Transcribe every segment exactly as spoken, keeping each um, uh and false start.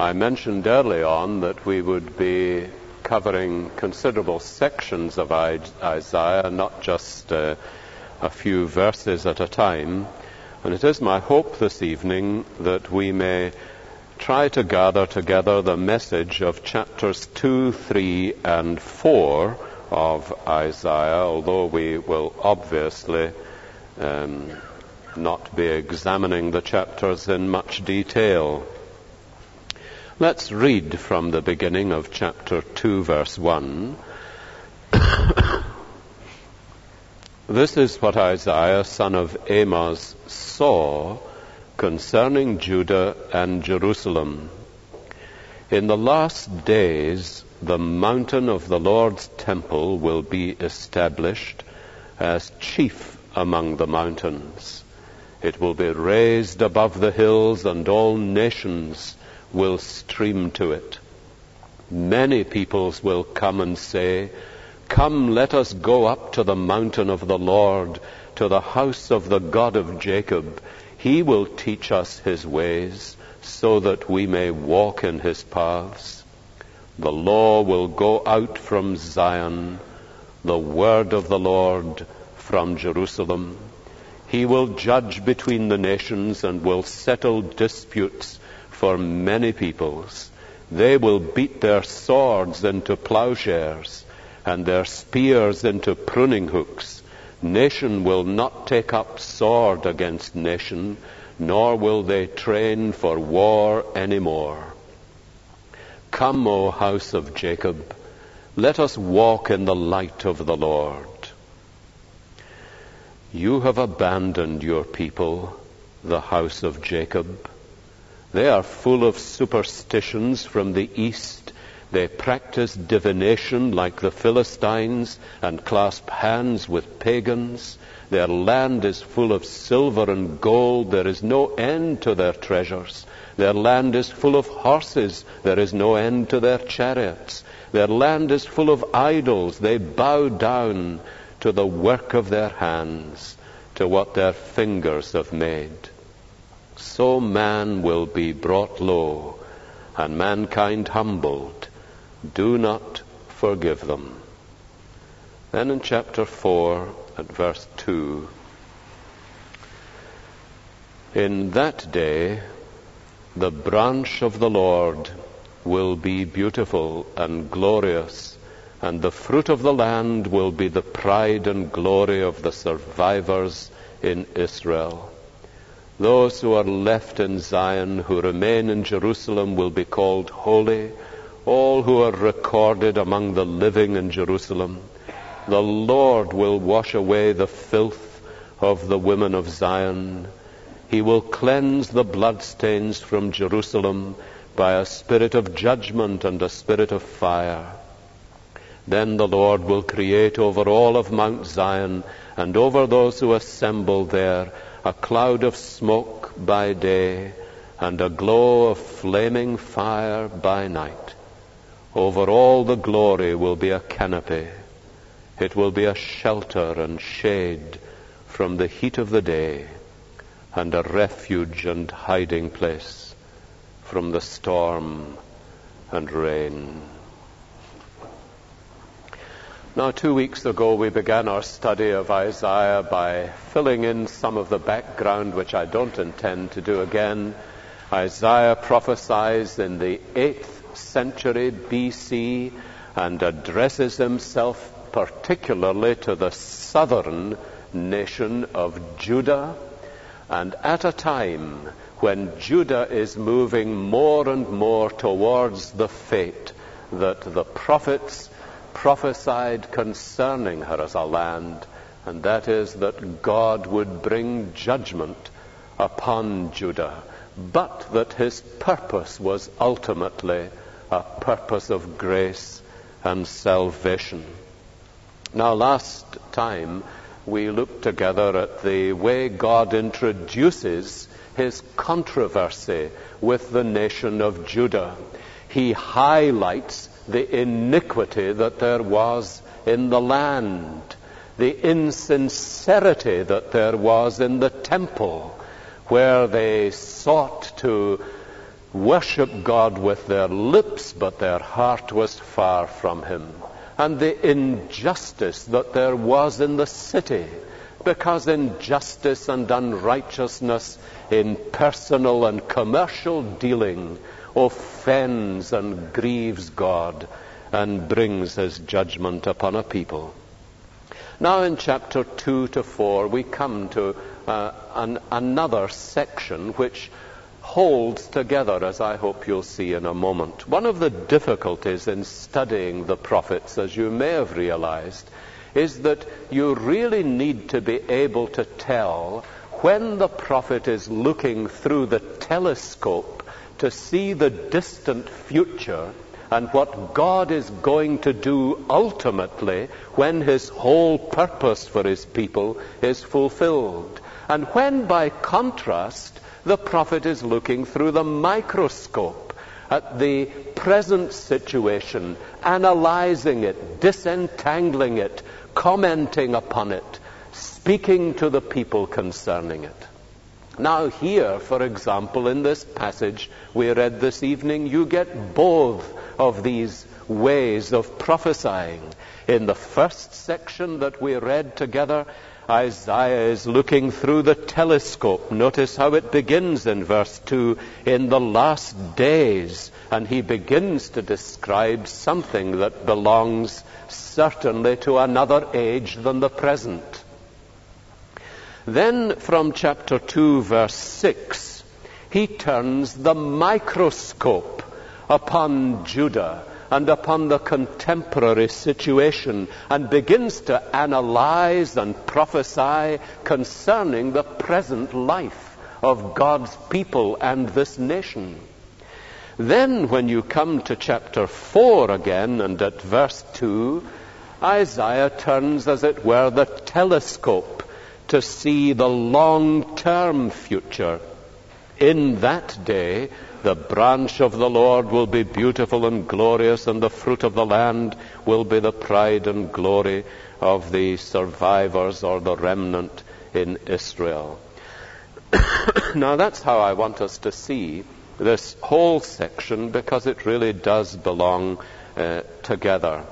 I mentioned early on that we would be covering considerable sections of Isaiah, not just uh, a few verses at a time. And it is my hope this evening that we may try to gather together the message of chapters two, three, and four of Isaiah, although we will obviously um, not be examining the chapters in much detail. Let's read from the beginning of chapter two, verse one. This is what Isaiah, son of Amos, saw concerning Judah and Jerusalem. In the last days, the mountain of the Lord's temple will be established as chief among the mountains. It will be raised above the hills, and all nations will stream to it. Many peoples will come and say, "Come, let us go up to the mountain of the Lord, to the house of the God of Jacob. He will teach us his ways, so that we may walk in his paths. The law will go out from Zion, the word of the Lord from Jerusalem. He will judge between the nations and will settle disputes for many peoples. They will beat their swords into plowshares and their spears into pruning hooks. Nation will not take up sword against nation, nor will they train for war any more. Come, O house of Jacob, let us walk in the light of the Lord. You have abandoned your people, the house of Jacob. They are full of superstitions from the east. They practice divination like the Philistines and clasp hands with pagans. Their land is full of silver and gold. There is no end to their treasures. Their land is full of horses. There is no end to their chariots. Their land is full of idols. They bow down to the work of their hands, to what their fingers have made. So man will be brought low, and mankind humbled. Do not forgive them." Then in chapter four, at verse two, "In that day, the branch of the Lord will be beautiful and glorious, and the fruit of the land will be the pride and glory of the survivors in Israel. Those who are left in Zion, who remain in Jerusalem, will be called holy, all who are recorded among the living in Jerusalem. The Lord will wash away the filth of the women of Zion. He will cleanse the bloodstains from Jerusalem by a spirit of judgment and a spirit of fire. Then the Lord will create over all of Mount Zion and over those who assemble there a cloud of smoke by day and a glow of flaming fire by night. Over all the glory will be a canopy. It will be a shelter and shade from the heat of the day, and a refuge and hiding place from the storm and rain." Now, two weeks ago we began our study of Isaiah by filling in some of the background, which I don't intend to do again. Isaiah prophesies in the eighth century B C and addresses himself particularly to the southern nation of Judah, and at a time when Judah is moving more and more towards the fate that the prophets prophesied concerning her as a land, and that is that God would bring judgment upon Judah, but that his purpose was ultimately a purpose of grace and salvation. Now, last time we looked together at the way God introduces his controversy with the nation of Judah. He highlights the iniquity that there was in the land, the insincerity that there was in the temple, where they sought to worshiped God with their lips, but their heart was far from him. And the injustice that there was in the city, because injustice and unrighteousness in personal and commercial dealing offends and grieves God and brings his judgment upon a people. Now in chapter two to four we come to uh, an, another section which holds together, as I hope you'll see in a moment. One of the difficulties in studying the prophets, as you may have realized, is that you really need to be able to tell when the prophet is looking through the telescope to see the distant future and what God is going to do ultimately when his whole purpose for his people is fulfilled. And when, by contrast, the prophet is looking through the microscope at the present situation, analyzing it, disentangling it, commenting upon it, speaking to the people concerning it. Now here, for example, in this passage we read this evening, you get both of these ways of prophesying. In the first section that we read together, Isaiah is looking through the telescope. Notice how it begins in verse two, in the last days, and he begins to describe something that belongs certainly to another age than the present. Then from chapter two, verse six, he turns the microscope upon Judah and upon the contemporary situation, and begins to analyze and prophesy concerning the present life of God's people and this nation. Then when you come to chapter four again, and at verse two, Isaiah turns, as it were, the telescope to see the long-term future. In that day, the branch of the Lord will be beautiful and glorious, and the fruit of the land will be the pride and glory of the survivors or the remnant in Israel. Now that's how I want us to see this whole section, because it really does belong uh, together.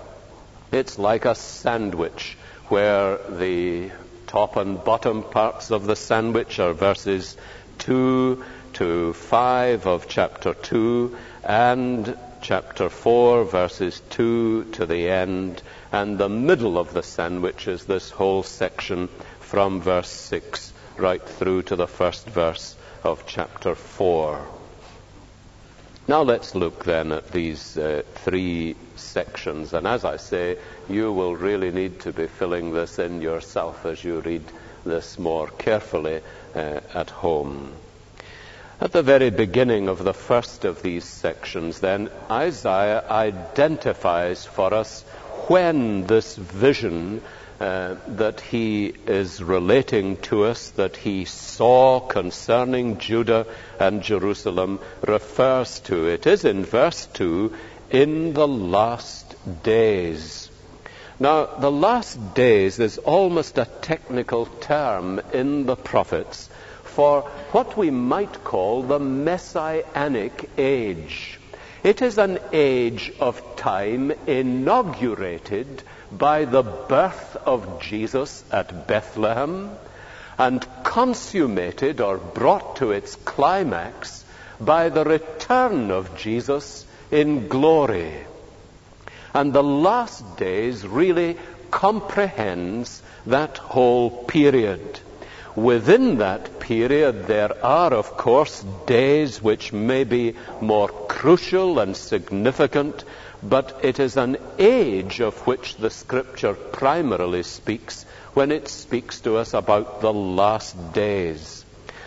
It's like a sandwich where the top and bottom parts of the sandwich are verses two to five of chapter two, and chapter four, verses two to the end, and the middle of the sandwich is this whole section from verse six right through to the first verse of chapter four. Now let's look then at these uh, three sections, and as I say, you will really need to be filling this in yourself as you read this more carefully uh, at home. At the very beginning of the first of these sections, then, Isaiah identifies for us when this vision uh, that he is relating to us, that he saw concerning Judah and Jerusalem, refers to. It is in verse two, in the last days. Now, the last days is almost a technical term in the prophets for what we might call the Messianic age. It is an age of time inaugurated by the birth of Jesus at Bethlehem and consummated or brought to its climax by the return of Jesus in glory. And the last days really comprehends that whole period. Within that period, there are, of course, days which may be more crucial and significant, but it is an age of which the Scripture primarily speaks when it speaks to us about the last days.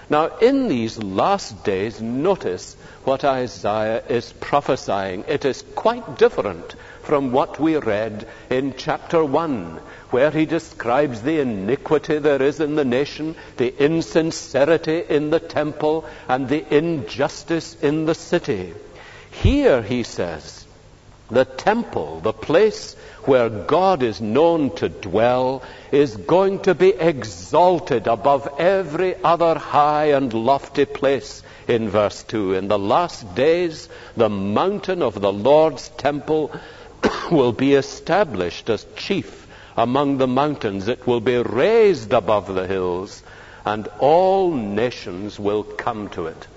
Now, in these last days, notice what Isaiah is prophesying. It is quite different from what we read in chapter one, where he describes the iniquity there is in the nation, the insincerity in the temple, and the injustice in the city. Here, he says, The temple, the place where God is known to dwell, is going to be exalted above every other high and lofty place. In verse two, in the last days, the mountain of the Lord's temple will be established as chief among the mountains. It will be raised above the hills, and all nations will come to it.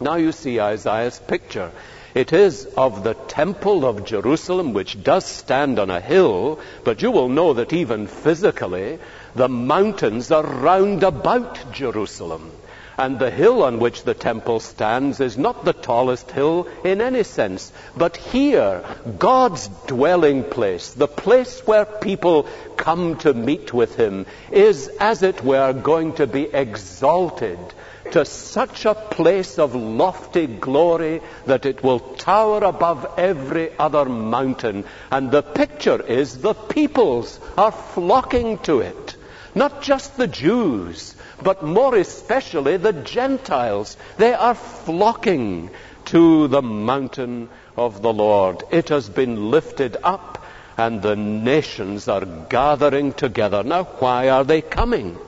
Now you see Isaiah's picture. It is of the temple of Jerusalem, which does stand on a hill, but you will know that even physically, the mountains are round about Jerusalem. And the hill on which the temple stands is not the tallest hill in any sense. But here, God's dwelling place, the place where people come to meet with him, is, as it were, going to be exalted to such a place of lofty glory that it will tower above every other mountain. And the picture is the peoples are flocking to it. Not just the Jews, but more especially the Gentiles. They are flocking to the mountain of the Lord. It has been lifted up, and the nations are gathering together. Now, why are they coming?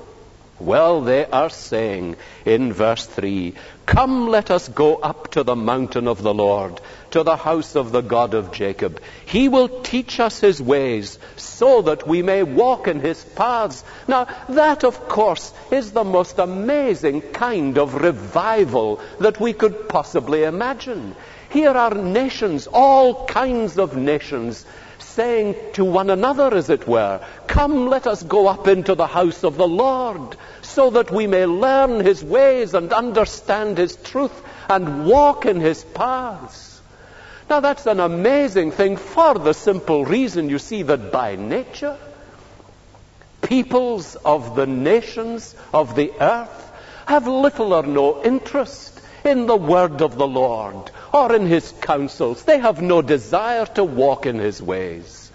Well, they are saying in verse three, "Come, let us go up to the mountain of the Lord, to the house of the God of Jacob. He will teach us his ways, so that we may walk in his paths." Now, that, of course, is the most amazing kind of revival that we could possibly imagine. Here are nations, all kinds of nations, saying to one another, as it were, "Come, let us go up into the house of the Lord, so that we may learn his ways and understand his truth and walk in his paths." Now, that's an amazing thing, for the simple reason, you see, that by nature, peoples of the nations of the earth have little or no interest in the word of the Lord or in his counsels. They have no desire to walk in his ways.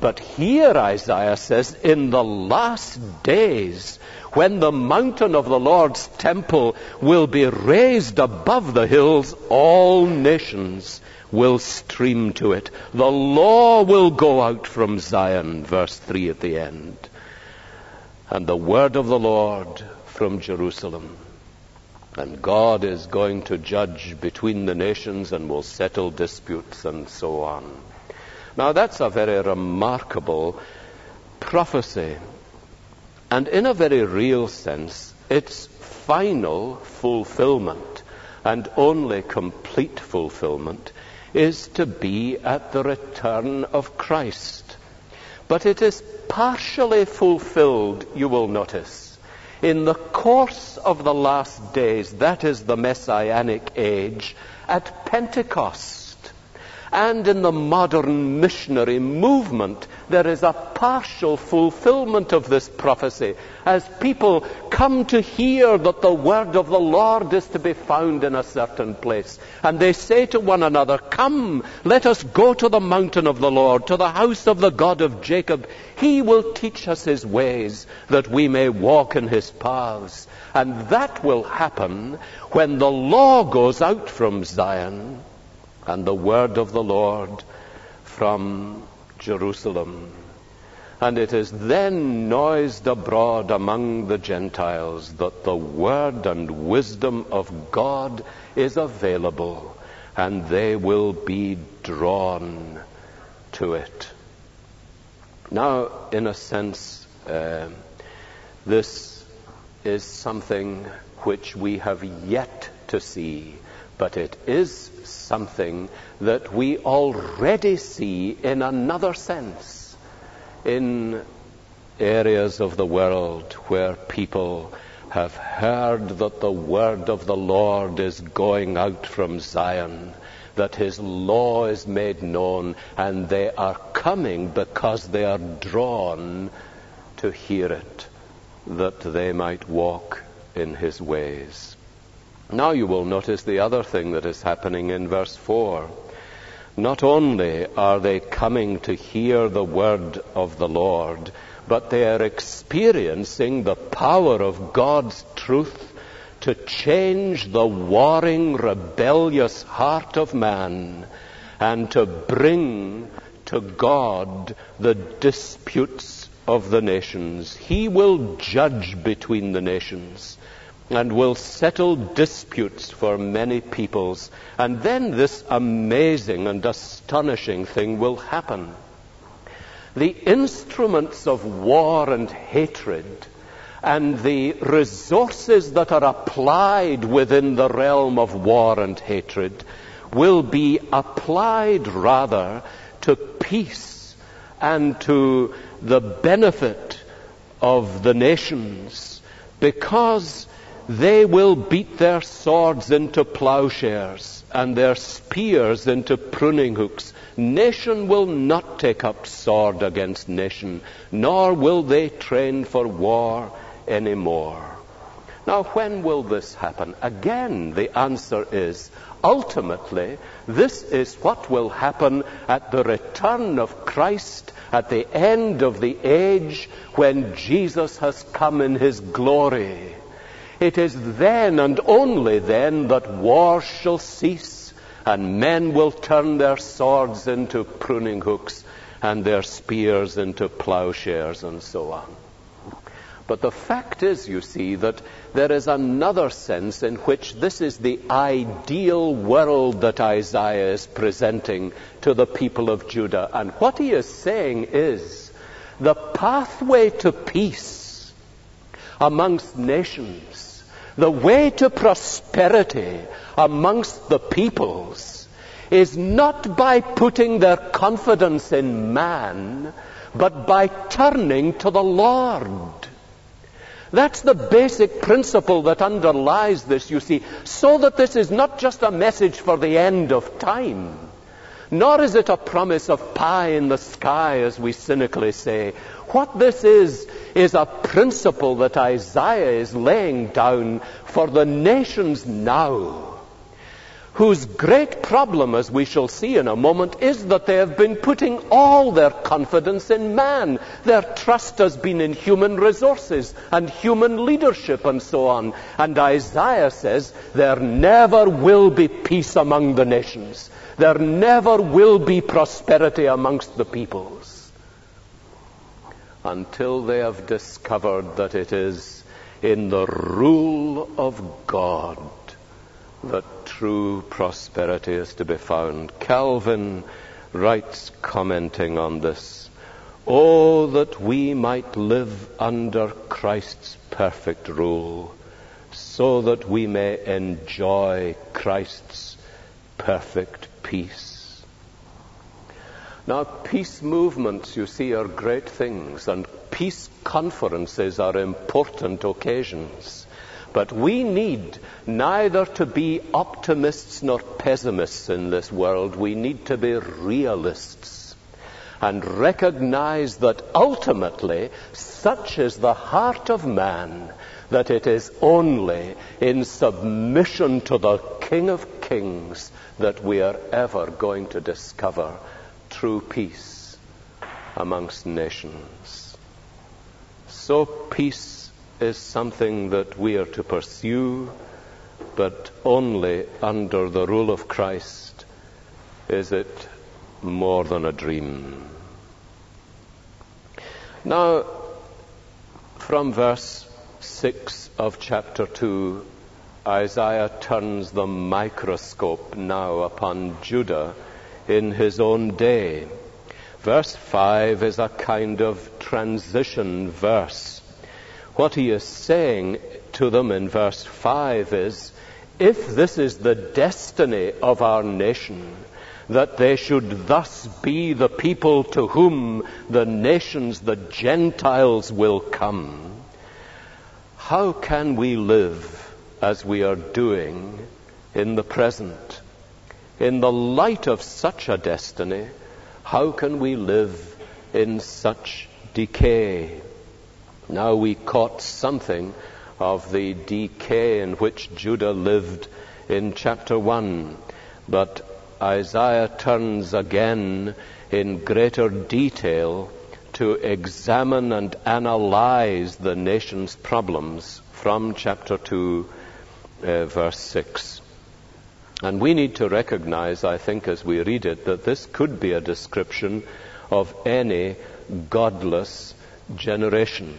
But here Isaiah says, in the last days, when the mountain of the Lord's temple will be raised above the hills, all nations will stream to it. The law will go out from Zion, verse three at the end, and the word of the Lord from Jerusalem. And God is going to judge between the nations and will settle disputes and so on. Now, that's a very remarkable prophecy. And in a very real sense, it's final fulfillment, and only complete fulfillment, is to be at the return of Christ. But it is partially fulfilled, you will notice. In the course of the last days, that is the Messianic age, at Pentecost, and in the modern missionary movement, there is a partial fulfillment of this prophecy, as people come to hear that the word of the Lord is to be found in a certain place. And they say to one another, "Come, let us go to the mountain of the Lord, to the house of the God of Jacob. He will teach us his ways, that we may walk in his paths." And that will happen when the law goes out from Zion and the word of the Lord from Jerusalem. And it is then noised abroad among the Gentiles that the word and wisdom of God is available, and they will be drawn to it. Now, in a sense, uh, this is something which we have yet to see, but it is something that we already see in another sense, in areas of the world where people have heard that the word of the Lord is going out from Zion, that his law is made known, and they are coming because they are drawn to hear it, that they might walk in his ways. Now you will notice the other thing that is happening in verse four. Not only are they coming to hear the word of the Lord, but they are experiencing the power of God's truth to change the warring, rebellious heart of man and to bring to God the disputes of the nations. He will judge between the nations and will settle disputes for many peoples. And then this amazing and astonishing thing will happen. The instruments of war and hatred and the resources that are applied within the realm of war and hatred will be applied rather to peace and to the benefit of the nations, because they will beat their swords into plowshares and their spears into pruning hooks. Nation will not take up sword against nation, nor will they train for war anymore. Now, when will this happen? Again, the answer is, ultimately, this is what will happen at the return of Christ, at the end of the age, when Jesus has come in his glory. It is then and only then that war shall cease, and men will turn their swords into pruning hooks and their spears into plowshares and so on. But the fact is, you see, that there is another sense in which this is the ideal world that Isaiah is presenting to the people of Judah. And what he is saying is, the pathway to peace amongst nations, the way to prosperity amongst the peoples, is not by putting their confidence in man, but by turning to the Lord. That's the basic principle that underlies this, you see, so that this is not just a message for the end of time, nor is it a promise of pie in the sky, as we cynically say. What this is, is a principle that Isaiah is laying down for the nations now, whose great problem, as we shall see in a moment, is that they have been putting all their confidence in man. Their trust has been in human resources and human leadership and so on. And Isaiah says, there never will be peace among the nations. There never will be prosperity amongst the peoples, until they have discovered that it is in the rule of God that true prosperity is to be found. Calvin writes, commenting on this, "Oh, that we might live under Christ's perfect rule, so that we may enjoy Christ's perfect peace." Now, peace movements, you see, are great things, and peace conferences are important occasions. But we need neither to be optimists nor pessimists in this world. We need to be realists and recognize that ultimately such is the heart of man, that it is only in submission to the King of Kings that we are ever going to discover true peace amongst nations. So peace is something that we are to pursue, but only under the rule of Christ is it more than a dream. Now, from verse six of chapter two, Isaiah turns the microscope now upon Judah in his own day. Verse five is a kind of transition verse. What he is saying to them in verse five is, if this is the destiny of our nation, that they should thus be the people to whom the nations, the Gentiles, will come, how can we live as we are doing in the present? In the light of such a destiny, how can we live in such decay? Now, we caught something of the decay in which Judah lived in chapter one, but Isaiah turns again in greater detail to examine and analyze the nation's problems from chapter two, uh, verse six. And we need to recognize, I think, as we read it, that this could be a description of any godless generation.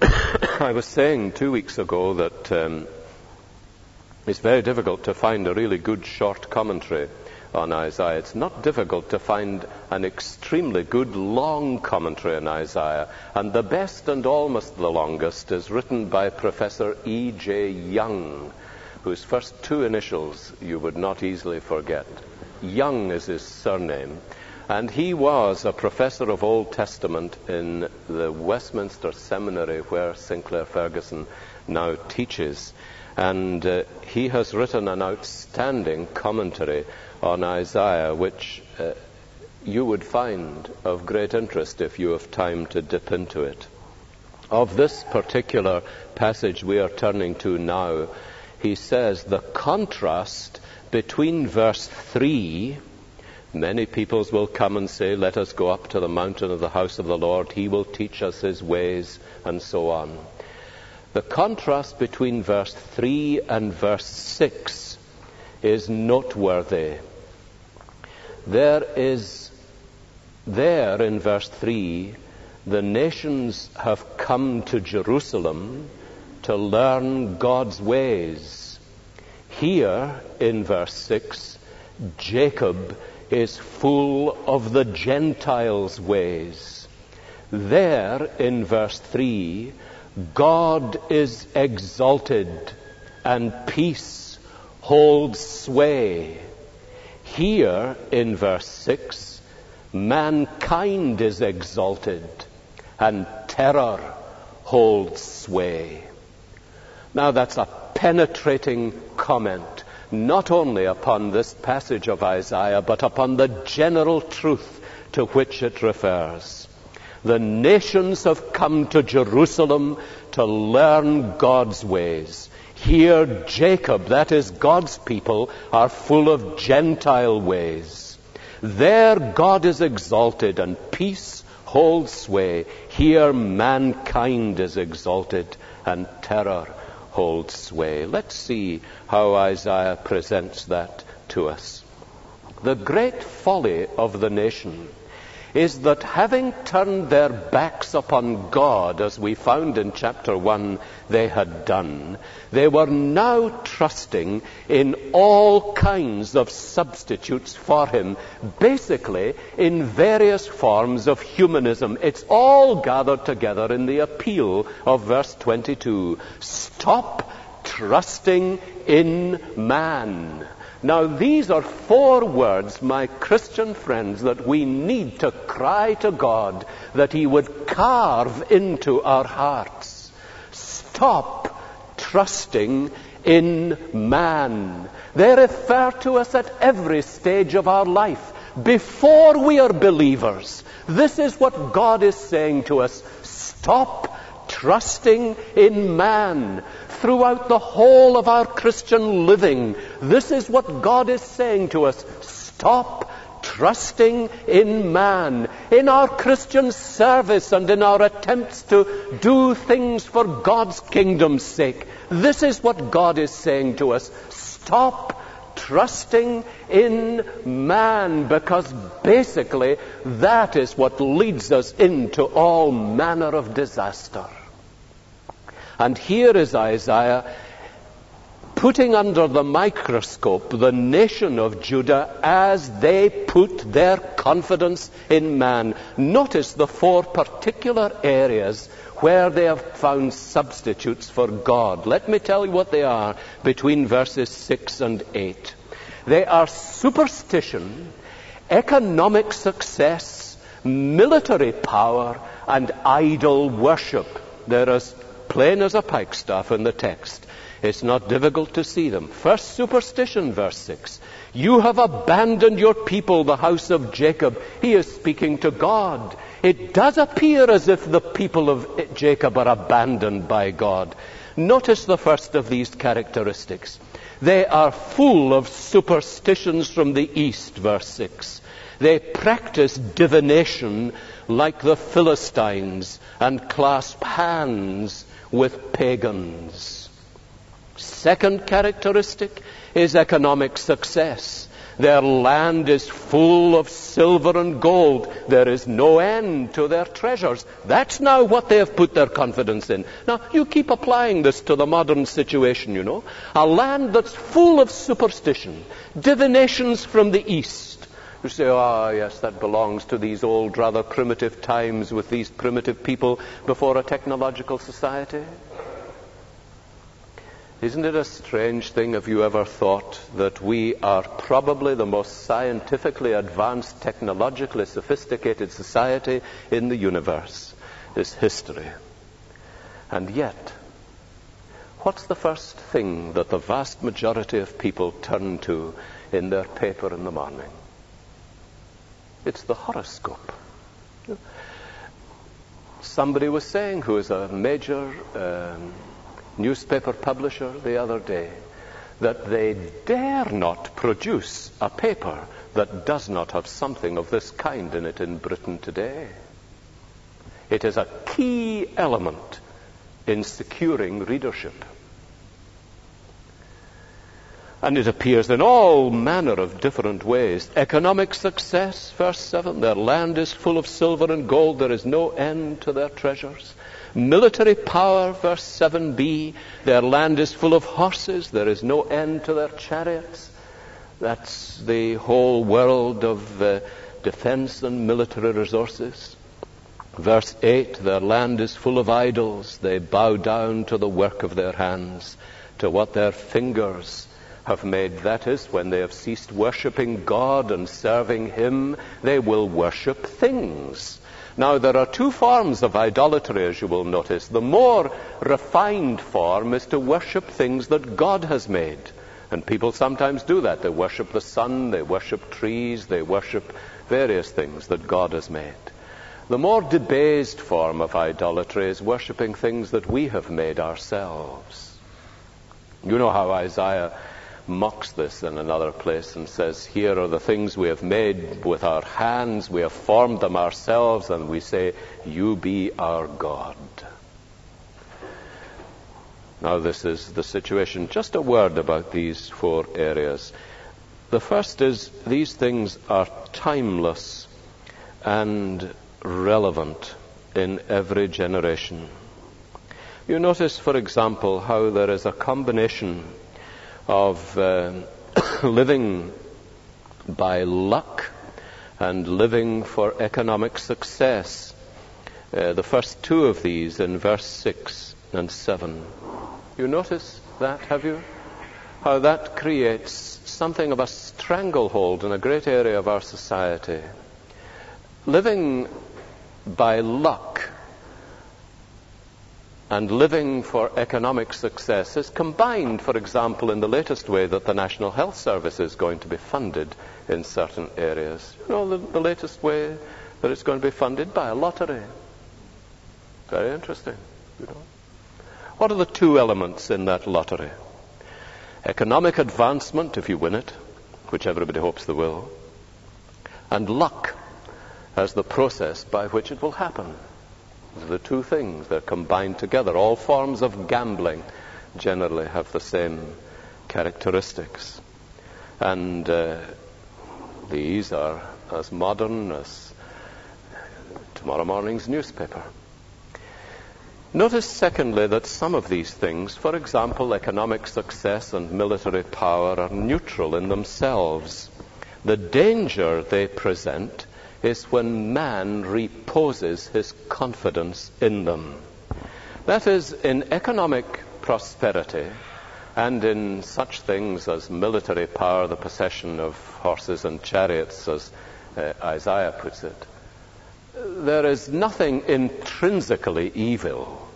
I was saying two weeks ago that um, it's very difficult to find a really good short commentary on Isaiah. It's not difficult to find an extremely good long commentary on Isaiah. And the best and almost the longest is written by Professor E J Young, whose first two initials you would not easily forget. Young is his surname. And he was a professor of Old Testament in the Westminster Seminary, where Sinclair Ferguson now teaches. And uh, he has written an outstanding commentary on Isaiah, which uh, you would find of great interest if you have time to dip into it. Of this particular passage we are turning to now, he says the contrast between verse three... Many peoples will come and say, let us go up to the mountain of the house of the Lord. He will teach us his ways, and so on. The contrast between verse three and verse six is noteworthy. There is, there in verse three, the nations have come to Jerusalem to learn God's ways. Here, in verse six, Jacob is full of the Gentiles' ways. There, in verse three, God is exalted and peace holds sway. Here, in verse six, mankind is exalted and terror holds sway. Now that's a penetrating comment, not only upon this passage of Isaiah, but upon the general truth to which it refers. The nations have come to Jerusalem to learn God's ways. Here Jacob, that is God's people, are full of Gentile ways. There God is exalted and peace holds sway. Here mankind is exalted and terror hold sway. Let's see how Isaiah presents that to us. The great folly of the nation is that, having turned their backs upon God, as we found in chapter one they had done, they were now trusting in all kinds of substitutes for him, basically in various forms of humanism. It's all gathered together in the appeal of verse twenty-two. Stop trusting in man. Now, these are four words, my Christian friends, that we need to cry to God that he would carve into our hearts. Stop trusting in man. They refer to us at every stage of our life. Before we are believers, this is what God is saying to us. Stop trusting in man. Throughout the whole of our Christian living, this is what God is saying to us. Stop trusting in man. In our Christian service and in our attempts to do things for God's kingdom's sake, this is what God is saying to us. Stop trusting in man, because basically that is what leads us into all manner of disaster. And here is Isaiah putting under the microscope the nation of Judah as they put their confidence in man. Notice the four particular areas where they have found substitutes for God. Let me tell you what they are between verses six and eight. They are superstition, economic success, military power, and idol worship. They're as plain as a pikestaff in the text. It's not difficult to see them. First, superstition, verse six. You have abandoned your people, the house of Jacob. He is speaking to God. It does appear as if the people of Jacob are abandoned by God. Notice the first of these characteristics. They are full of superstitions from the east, verse six. They practice divination like the Philistines and clasp hands with pagans. Second characteristic is economic success. Their land is full of silver and gold. There is no end to their treasures. That's now what they have put their confidence in. Now, you keep applying this to the modern situation, you know. A land that's full of superstition, divinations from the east. You say, ah, yes, that belongs to these old, rather primitive times with these primitive people before a technological society. Isn't it a strange thing, have you ever thought, that we are probably the most scientifically advanced, technologically sophisticated society in the universe is history? And yet, what's the first thing that the vast majority of people turn to in their paper in the morning? It's the horoscope. Somebody was saying, who is a major... Um, newspaper publisher the other day, that they dare not produce a paper that does not have something of this kind in it in Britain today. It is a key element in securing readership. And it appears in all manner of different ways. Economic success, verse seven, their land is full of silver and gold, there is no end to their treasures. Military power, verse seven b, their land is full of horses, there is no end to their chariots. That's the whole world of uh, defense and military resources. Verse eight, their land is full of idols, they bow down to the work of their hands, to what their fingers have made. That is, when they have ceased worshipping God and serving Him, they will worship things. Now, there are two forms of idolatry, as you will notice. The more refined form is to worship things that God has made. And people sometimes do that. They worship the sun, they worship trees, they worship various things that God has made. The more debased form of idolatry is worshiping things that we have made ourselves. You know how Isaiah mocks this in another place and says, here are the things we have made with our hands, we have formed them ourselves, and we say, you be our God. Now this is the situation. Just a word about these four areas. The first is, these things are timeless and relevant in every generation. You notice, for example, how there is a combination of uh, living by luck and living for economic success. Uh, the first two of these in verse six and seven. You notice that, have you? How that creates something of a stranglehold in a great area of our society. Living by luck and living for economic success is combined, for example, in the latest way that the National Health Service is going to be funded in certain areas. You know, the, the latest way that it's going to be funded by a lottery. Very interesting, you know. What are the two elements in that lottery? Economic advancement, if you win it, which everybody hopes they will, and luck as the process by which it will happen. The two things, they're combined together. All forms of gambling generally have the same characteristics. And uh, these are as modern as tomorrow morning's newspaper. Notice, secondly, that some of these things, for example, economic success and military power, are neutral in themselves. The danger they present is when man reposes his confidence in them. That is, in economic prosperity and in such things as military power, the possession of horses and chariots, as uh, Isaiah puts it, there is nothing intrinsically evil.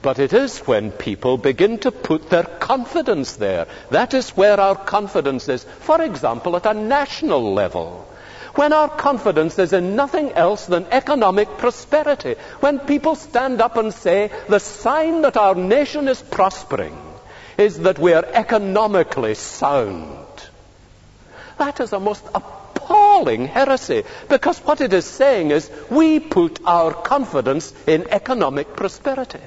But it is when people begin to put their confidence there. That is where our confidence is, for example, at a national level. When our confidence is in nothing else than economic prosperity, when people stand up and say, the sign that our nation is prospering is that we are economically sound. That is a most appalling heresy, because what it is saying is, we put our confidence in economic prosperity.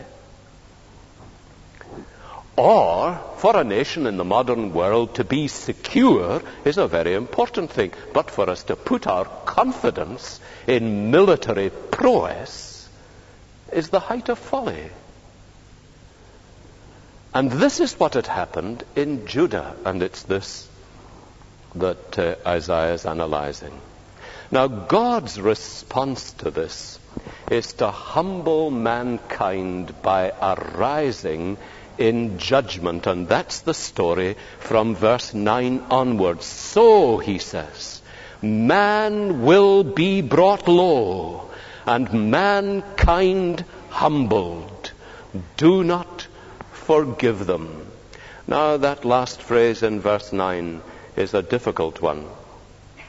Or, for a nation in the modern world to be secure is a very important thing. But for us to put our confidence in military prowess is the height of folly. And this is what had happened in Judah. And it's this that uh, Isaiah is analyzing. Now, God's response to this is to humble mankind by arising in judgment. And that's the story from verse nine onwards. So, he says, man will be brought low and mankind humbled. Do not forgive them. Now, that last phrase in verse nine is a difficult one.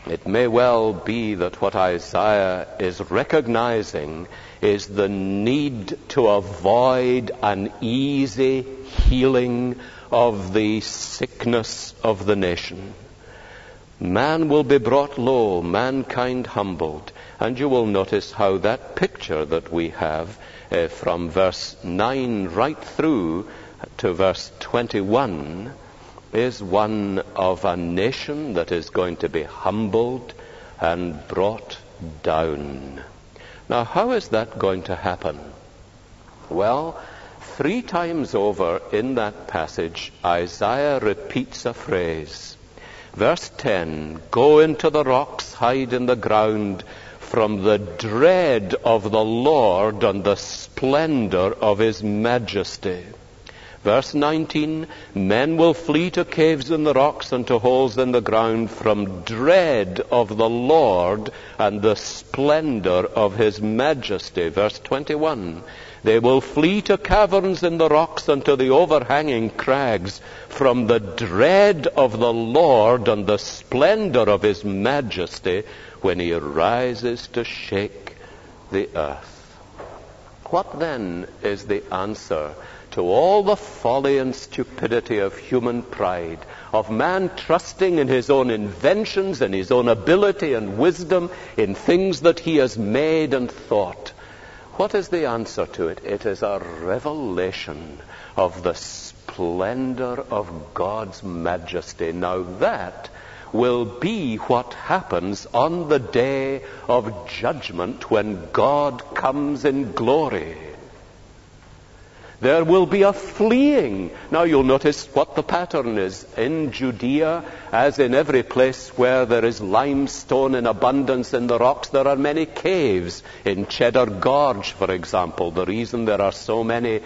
It may well be that what Isaiah is recognizing is the need to avoid an easy healing of the sickness of the nation. Man will be brought low, mankind humbled. And you will notice how that picture that we have uh, from verse nine right through to verse twenty-one is one of a nation that is going to be humbled and brought down. Now, how is that going to happen? Well, three times over in that passage, Isaiah repeats a phrase. Verse ten, go into the rocks, hide in the ground from the dread of the Lord and the splendor of his majesty. Verse nineteen, men will flee to caves in the rocks and to holes in the ground from dread of the Lord and the splendor of his majesty. Verse twenty-one, they will flee to caverns in the rocks and to the overhanging crags from the dread of the Lord and the splendor of his majesty when he rises to shake the earth. What then is the answer to all the folly and stupidity of human pride, of man trusting in his own inventions and his own ability and wisdom in things that he has made and thought? What is the answer to it? It is a revelation of the splendor of God's majesty. Now that will be what happens on the day of judgment when God comes in glory. There will be a fleeing. Now you'll notice what the pattern is. In Judea, as in every place where there is limestone in abundance in the rocks, there are many caves. In Cheddar Gorge, for example, the reason there are so many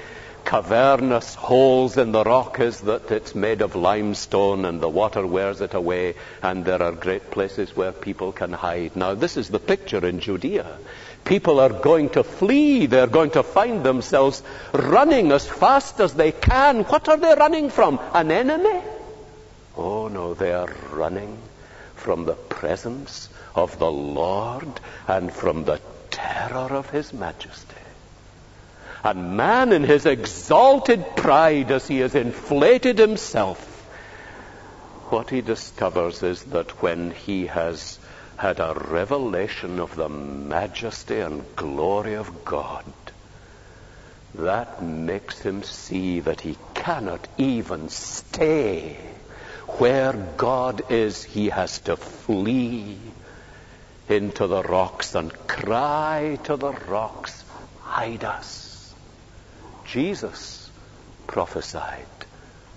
cavernous holes in the rock is that it's made of limestone and the water wears it away, and there are great places where people can hide. Now this is the picture in Judea. People are going to flee. They're going to find themselves running as fast as they can. What are they running from? An enemy? Oh no, they are running from the presence of the Lord and from the terror of his majesty. And man in his exalted pride, as he has inflated himself, what he discovers is that when he has had a revelation of the majesty and glory of God, that makes him see that he cannot even stay where God is. He has to flee into the rocks and cry to the rocks, hide us. Jesus prophesied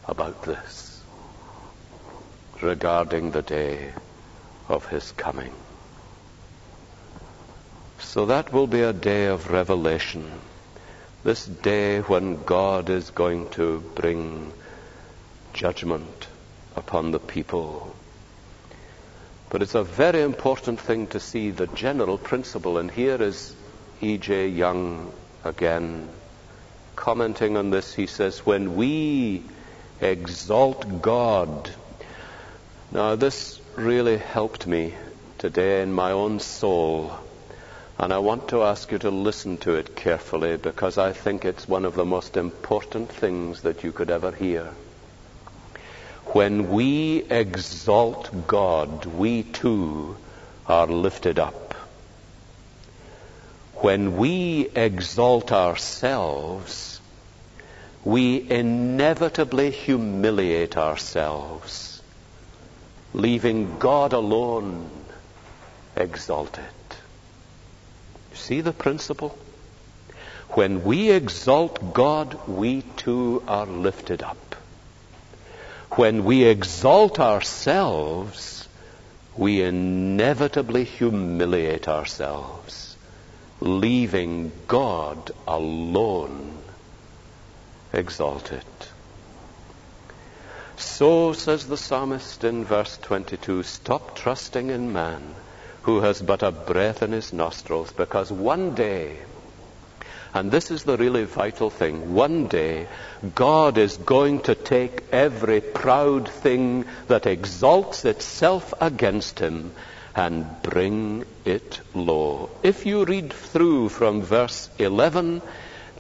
about this regarding the day of his coming. So that will be a day of revelation, this day when God is going to bring judgment upon the people. But it's a very important thing to see the general principle, and here is E J Young again commenting on this. He says, when we exalt God, now this really helped me today in my own soul, and I want to ask you to listen to it carefully, because I think it's one of the most important things that you could ever hear. When we exalt God, we too are lifted up. When we exalt ourselves, we inevitably humiliate ourselves, leaving God alone exalted. You see the principle? When we exalt God, we too are lifted up. When we exalt ourselves, we inevitably humiliate ourselves, leaving God alone exalted. So, says the psalmist in verse twenty-two, stop trusting in man who has but a breath in his nostrils, because one day, and this is the really vital thing, one day God is going to take every proud thing that exalts itself against him and bring it low. If you read through from verse eleven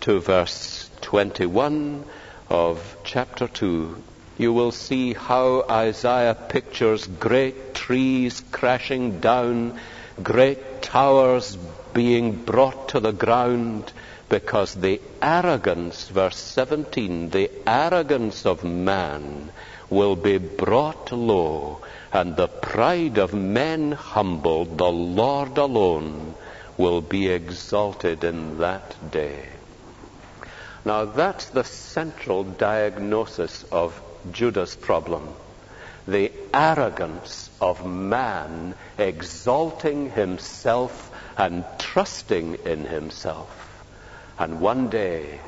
to verse twenty-one of chapter two, you will see how Isaiah pictures great trees crashing down, great towers being brought to the ground, because the arrogance, verse seventeen, the arrogance of man will be brought low, and the pride of men humbled. The Lord alone will be exalted in that day. Now that's the central diagnosis of Judah's problem. The arrogance of man exalting himself and trusting in himself. And one day,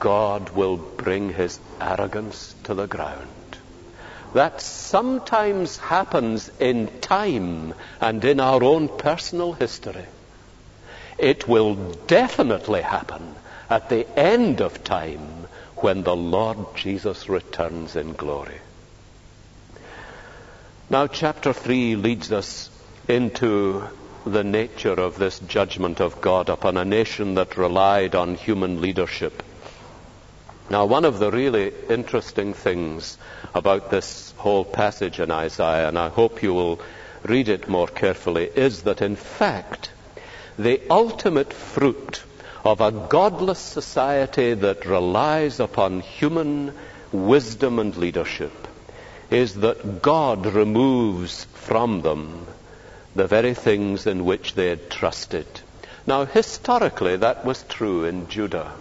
God will bring his arrogance to the ground. That sometimes happens in time and in our own personal history. It will definitely happen at the end of time when the Lord Jesus returns in glory. Now, chapter three leads us into the nature of this judgment of God upon a nation that relied on human leadership. Now, one of the really interesting things about this whole passage in Isaiah, and I hope you will read it more carefully, is that in fact the ultimate fruit of a godless society that relies upon human wisdom and leadership is that God removes from them the very things in which they had trusted. Now, historically, that was true in Judah.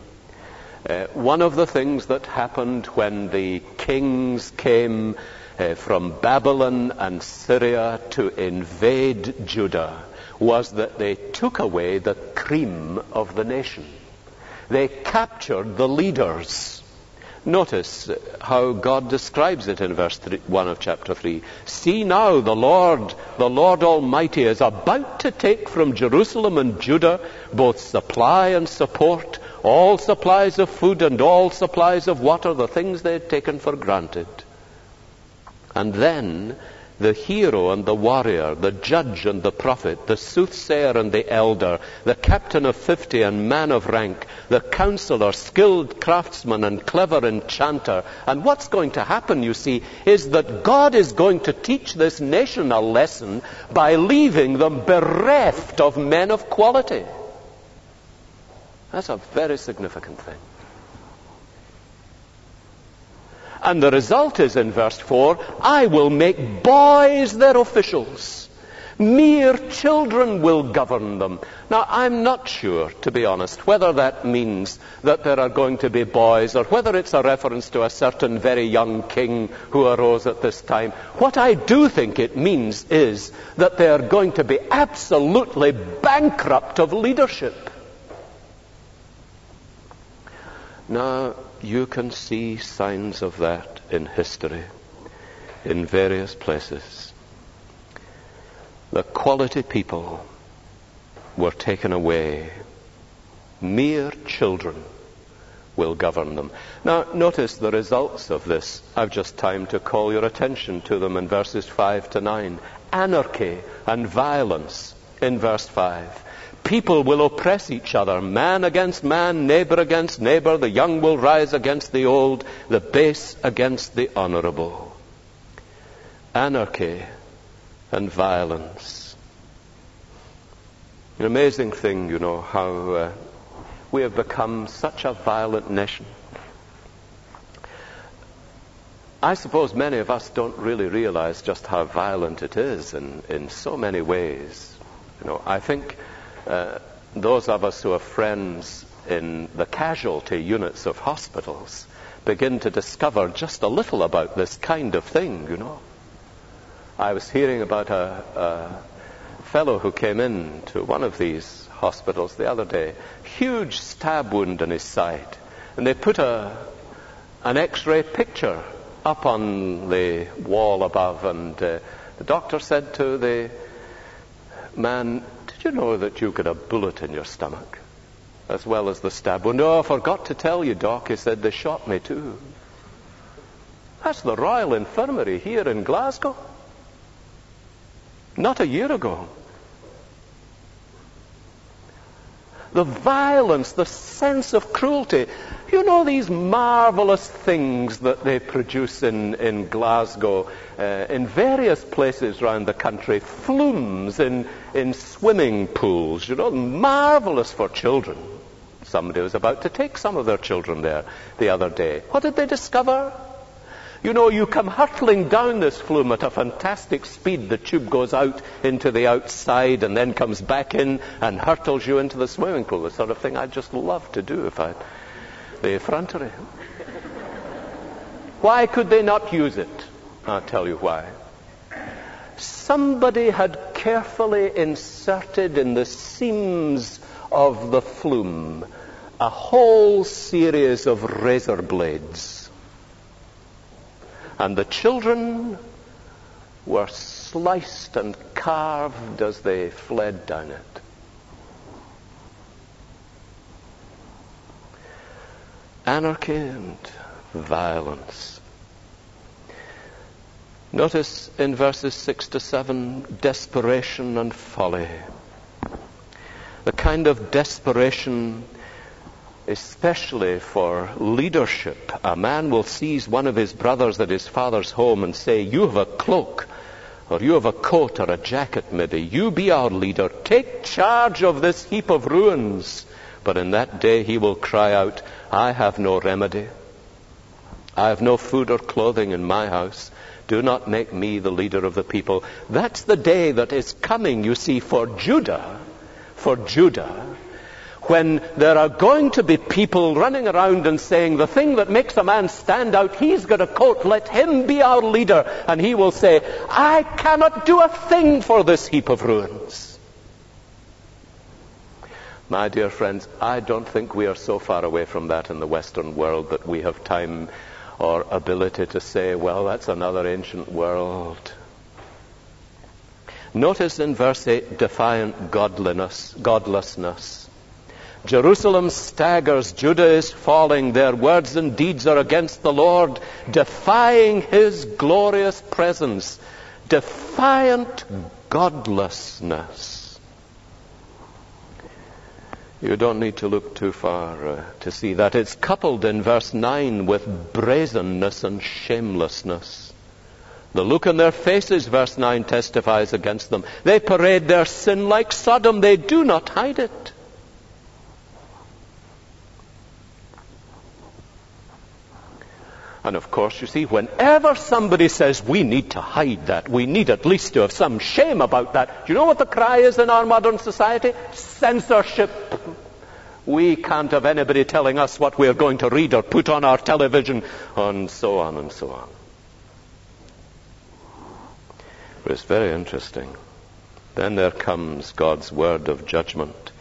Uh, one of the things that happened when the kings came uh, from Babylon and Syria to invade Judah was that they took away the cream of the nation. They captured the leaders. Notice how God describes it in verse one of chapter three. See now, the Lord, the Lord Almighty is about to take from Jerusalem and Judah both supply and support, all supplies of food and all supplies of water, the things they had taken for granted. And then the hero and the warrior, the judge and the prophet, the soothsayer and the elder, the captain of fifty and man of rank, the counselor, skilled craftsman and clever enchanter. And what's going to happen, you see, is that God is going to teach this nation a lesson by leaving them bereft of men of quality. That's a very significant thing. And the result is in verse four, I will make boys their officials. Mere children will govern them. Now, I'm not sure, to be honest, whether that means that there are going to be boys or whether it's a reference to a certain very young king who arose at this time. What I do think it means is that they are going to be absolutely bankrupt of leadership. Now, you can see signs of that in history, in various places. The quality people were taken away. Mere children will govern them. Now, notice the results of this. I've just time to call your attention to them in verses five to nine. Anarchy and violence in verse five. People will oppress each other, man against man, neighbor against neighbor. The young will rise against the old, the base against the honorable. Anarchy and violence. An amazing thing, you know, how uh, we have become such a violent nation. I suppose many of us don't really realize just how violent it is in, in so many ways. You know, I think uh, those of us who are friends in the casualty units of hospitals begin to discover just a little about this kind of thing, you know. I was hearing about a, a fellow who came in to one of these hospitals the other day, huge stab wound in his side, and they put a an x-ray picture up on the wall above, and uh, the doctor said to the man, "Did you know that you got a bullet in your stomach as well as the stab wound?" "Oh, I forgot to tell you, doc," he said, "they shot me too." That's the Royal Infirmary here in Glasgow. Not a year ago. The violence, the sense of cruelty. You know, these marvelous things that they produce in, in Glasgow, uh, in various places around the country, flumes in, in swimming pools, you know, marvelous for children. Somebody was about to take some of their children there the other day. What did they discover? You know, you come hurtling down this flume at a fantastic speed. The tube goes out into the outside and then comes back in and hurtles you into the swimming pool, the sort of thing I'd just love to do if I... the effrontery. Why could they not use it? I'll tell you why. Somebody had carefully inserted in the seams of the flume a whole series of razor blades. And the children were sliced and carved as they fled down it. Anarchy and violence. Notice in verses six to seven, desperation and folly. The kind of desperation, especially for leadership. A man will seize one of his brothers at his father's home and say, "You have a cloak, or you have a coat or a jacket maybe. You be our leader. Take charge of this heap of ruins." But in that day he will cry out, "I have no remedy. I have no food or clothing in my house. Do not make me the leader of the people." That's the day that is coming, you see, for Judah. For Judah. When there are going to be people running around and saying, the thing that makes a man stand out, he's got a coat, let him be our leader. And he will say, "I cannot do a thing for this heap of ruins." My dear friends, I don't think we are so far away from that in the Western world that we have time or ability to say, well, that's another ancient world. Notice in verse eight, defiant godliness, godlessness. Jerusalem staggers, Judah is falling, their words and deeds are against the Lord, defying his glorious presence. Defiant godlessness. You don't need to look too far uh, to see that. It's coupled in verse nine with brazenness and shamelessness. The look on their faces, verse nine, testifies against them. They parade their sin like Sodom, they do not hide it. And of course, you see, whenever somebody says, we need to hide that, we need at least to have some shame about that, do you know what the cry is in our modern society? Censorship. We can't have anybody telling us what we're going to read or put on our television, and so on and so on. But it's very interesting. Then there comes God's word of judgment,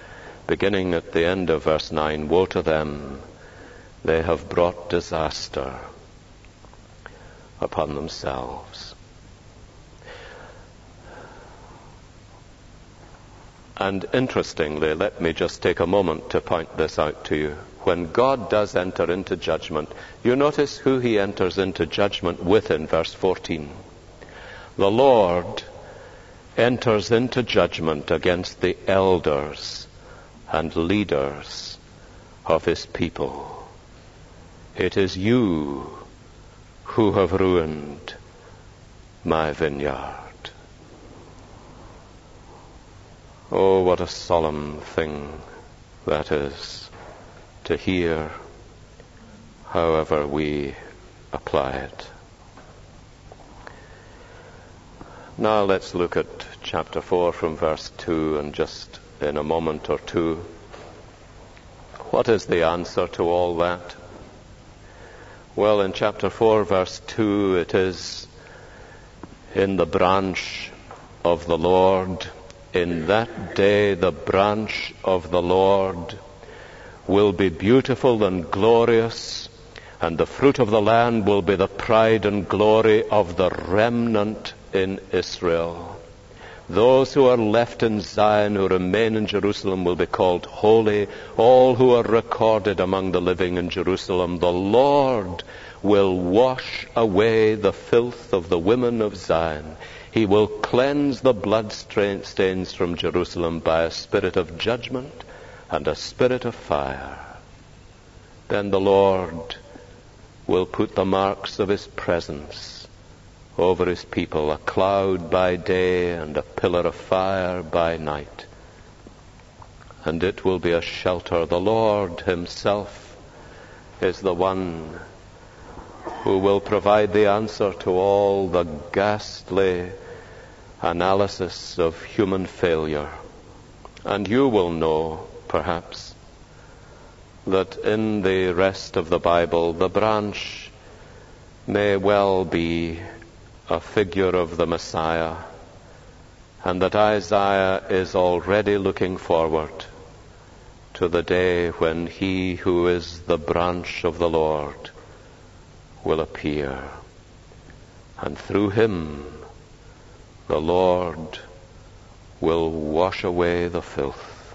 beginning at the end of verse nine, "Woe to them, they have brought disaster upon themselves." And interestingly, let me just take a moment to point this out to you. When God does enter into judgment, you notice who he enters into judgment with in verse fourteen. The Lord enters into judgment against the elders and leaders of his people. It is you who have ruined my vineyard. Oh, what a solemn thing that is to hear, however we apply it. Now let's look at chapter four from verse two, and just in a moment or two. What is the answer to all that? Well, in chapter four, verse two, it is, "In the branch of the Lord, in that day the branch of the Lord will be beautiful and glorious, and the fruit of the land will be the pride and glory of the remnant in Israel. Those who are left in Zion, who remain in Jerusalem, will be called holy. All who are recorded among the living in Jerusalem, the Lord will wash away the filth of the women of Zion. He will cleanse the blood stains from Jerusalem by a spirit of judgment and a spirit of fire. Then the Lord will put the marks of his presence over his people, a cloud by day and a pillar of fire by night. And it will be a shelter. The Lord himself is the one who will provide the answer to all the ghastly analysis of human failure. And you will know, perhaps, that in the rest of the Bible, the branch may well be a figure of the Messiah, and that Isaiah is already looking forward to the day when he who is the branch of the Lord will appear, and through him the Lord will wash away the filth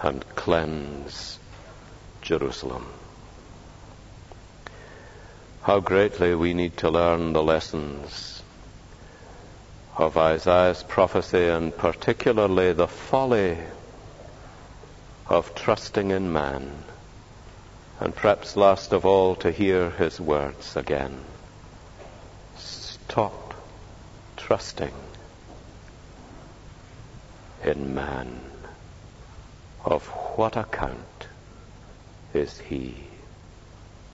and cleanse Jerusalem." How greatly we need to learn the lessons of Isaiah's prophecy, and particularly the folly of trusting in man. And perhaps last of all, to hear his words again. Stop trusting in man. Of what account is he?